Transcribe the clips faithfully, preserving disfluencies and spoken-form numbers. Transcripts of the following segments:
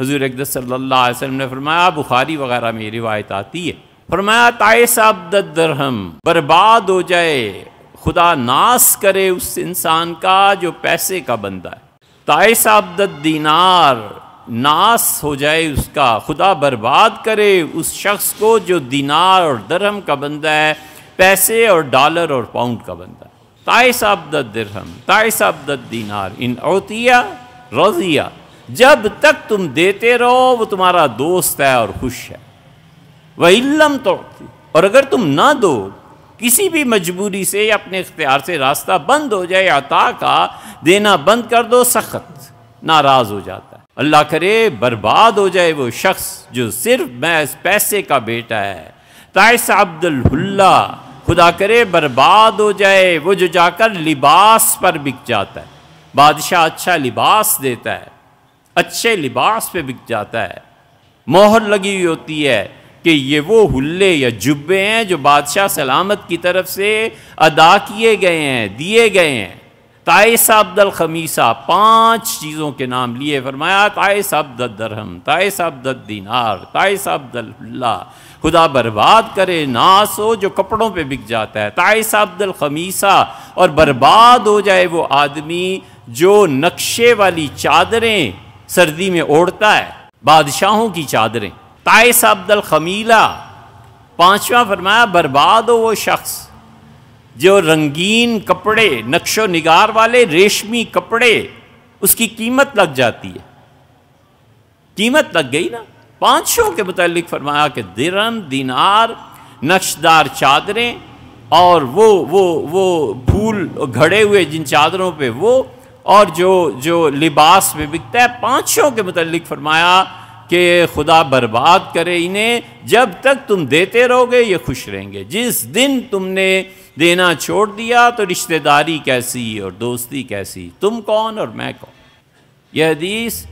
हजरत अकदस सल्लल्लाहु अलैहि वसल्लम ने फरमाया, बुखारी वगैरह में रिवायत आती है, फरमाया ताइस अब्दद दरहम, बर्बाद हो जाए, खुदा नाश करे उस इंसान का जो पैसे का बंदा है, ताइस अब्दद दीनार, नाश हो जाए उसका, खुदा बर्बाद करे उस शख्स को जो दीनार और दरहम का बंदा है, पैसे और डॉलर और पाउंड का बंदा है। ताइस अब्दद दरहम, ताइस अब्दद दीनार, इन औतिया रज़िया, जब तक तुम देते रहो वो तुम्हारा दोस्त है और खुश है। वह इल्लम तो, और अगर तुम ना दो किसी भी मजबूरी से या अपने इख्तियार से रास्ता बंद हो जाए, अता का देना बंद कर दो, सख्त नाराज़ हो जाता है। अल्लाह करे बर्बाद हो जाए वो शख्स जो सिर्फ महज पैसे का बेटा है। ताइस अब्दुल हुल्ला, खुदा करे बर्बाद हो जाए वो जो जाकर लिबास पर बिक जाता है। बादशाह अच्छा लिबास देता है, अच्छे लिबास पे बिक जाता है, मोहर लगी हुई होती है कि ये वो हुल्ले या जुब्बे हैं जो बादशाह सलामत की तरफ से अदा किए गए हैं, दिए गए हैं। ताइस अब्दल खमीसा, पांच चीज़ों के नाम लिए, फरमाया ताइस अब्दद दरहम, ताइस अब्दद दीनार, ताइस अब्दल हुल्ला, खुदा बर्बाद करे नाश हो जो कपड़ों पे बिक जाता है। ताइस अब्दल खमीसा, और बर्बाद हो जाए वो आदमी जो नक्शे वाली चादरें सर्दी में ओढ़ता है, बादशाहों की चादरें। ताइस अब्दल खमीला, पांचवा फरमाया बर्बाद हो वो शख्स जो रंगीन कपड़े, नक्शो निगार वाले रेशमी कपड़े, उसकी कीमत लग जाती है, कीमत लग गई ना। पांचों के मुतालिक फरमाया कि दिरहम, दिनार, नक्शदार चादरें, और वो वो वो फूल घड़े हुए जिन चादरों पे वो, और जो जो लिबास में बिकता है, पाँचों के मुतालिक फरमाया कि खुदा बर्बाद करे इन्हें, जब तक तुम देते रहोगे ये खुश रहेंगे। जिस दिन तुमने देना छोड़ दिया तो रिश्तेदारी कैसी और दोस्ती कैसी, तुम कौन और मैं कौन। यह हदीस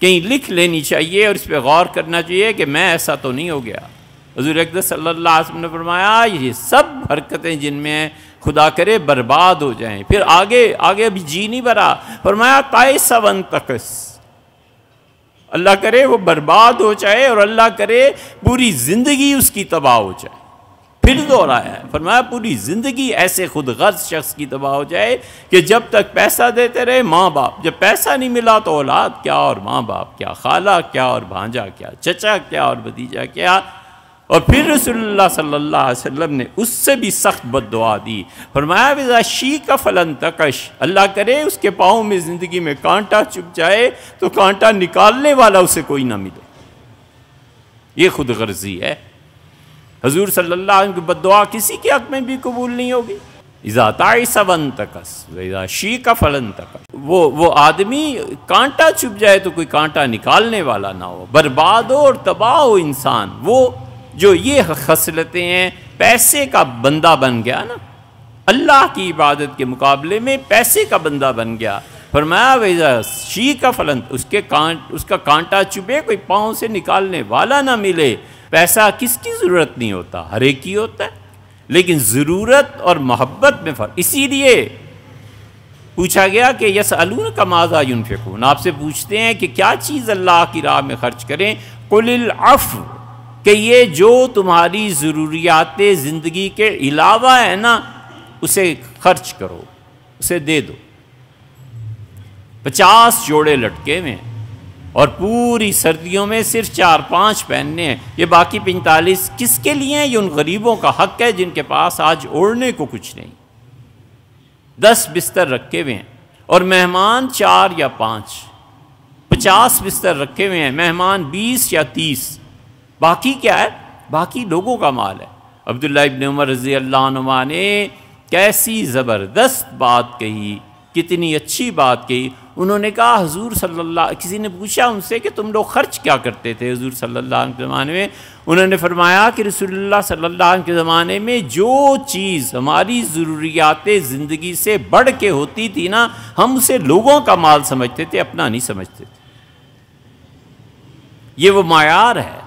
कहीं लिख लेनी चाहिए और इस पर गौर करना चाहिए कि मैं ऐसा तो नहीं हो गया। हुज़ूर अकदस सल्लल्लाहु अलैहि वसल्लम ने फरमाया ये सब हरकतें जिनमें खुदा करे बर्बाद हो जाएं। फिर आगे आगे अभी जी नहीं भरा, फरमाया ताइस वन तकस, अल्लाह करे वो बर्बाद हो जाए और अल्लाह करे पूरी ज़िंदगी उसकी तबाह हो जाए। फिर दोहराया, फरमाया पूरी ज़िंदगी ऐसे खुद गर्ज शख्स की तबाह हो जाए कि जब तक पैसा देते रहे, माँ बाप, जब पैसा नहीं मिला तो औलाद क्या और माँ बाप क्या, खाला क्या और भांजा क्या, चचा क्या और भतीजा क्या। और फिर रसूलुल्लाह सल्लल्लाहु अलैहि वसल्लम ने उससे भी सख्त बद्दुआ दी, फरमाया बिज़ा शी का फलन तकश, अल्लाह करे उसके पाँव में ज़िंदगी में कांटा चुप जाए तो कांटा निकालने वाला उसे कोई ना मिले। ये खुद गर्जी है। हजूर सल्लल्लाहु अलैहि वसल्लम की बद्दुआ किसी के हक़ में भी कबूल नहीं होगी। इज़ा ताइस वन तकस, इज़ा शी का फलन तकश, वो वो आदमी कांटा चुप जाए तो कोई कांटा निकालने वाला ना हो, बर्बाद हो और तबाह हो इंसान। वो जो ये खसलतें हैं, पैसे का बंदा बन गया ना, अल्लाह की इबादत के मुकाबले में पैसे का बंदा बन गया। फरमाया वैसा शी का फलन, उसके कांट उसका कांटा चुभे, कोई पाँव से निकालने वाला ना मिले। पैसा किसकी ज़रूरत नहीं होता, हर एक की होता है, लेकिन ज़रूरत और मोहब्बत में फ़र्क। इसीलिए पूछा गया कि यसअलून का माज़ा युनफ़िकून, आपसे पूछते हैं कि क्या चीज़ अल्लाह की राह में खर्च करें। कुलिल अफ़, कि ये जो तुम्हारी ज़रूरियात ज़िंदगी के अलावा है ना, उसे खर्च करो, उसे दे दो। पचास जोड़े लटके में और पूरी सर्दियों में सिर्फ चार पांच पहनने हैं, ये बाकी पैंतालीस किसके लिए हैं? ये उन गरीबों का हक है जिनके पास आज ओढ़ने को कुछ नहीं। दस बिस्तर रखे हुए हैं और मेहमान चार या पाँच, पचास बिस्तर रखे हुए हैं, मेहमान बीस या तीस, बाकी क्या है? बाकी लोगों का माल है। अब्दुल्लाह इब्ने उमर रज़ी अल्लाह अन्हुमा ने कैसी ज़बरदस्त बात कही, कितनी अच्छी बात कही। उन्होंने कहा हुज़ूर सल्लल्लाहु, किसी ने पूछा उनसे कि तुम लोग खर्च क्या करते थे हुज़ूर सल्लल्लाहु अलैहि वसल्लम के ज़माने में। उन्होंने फरमाया कि रसूलुल्लाह सल्लल्लाहु अलैहि वसल्लम के ज़माने में जो चीज़ हमारी ज़रूरियात ज़िंदगी से बढ़ के होती थी ना, हम उसे लोगों का माल समझते थे, अपना नहीं समझते थे। ये वो मायार है